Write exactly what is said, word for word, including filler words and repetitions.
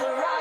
Parade.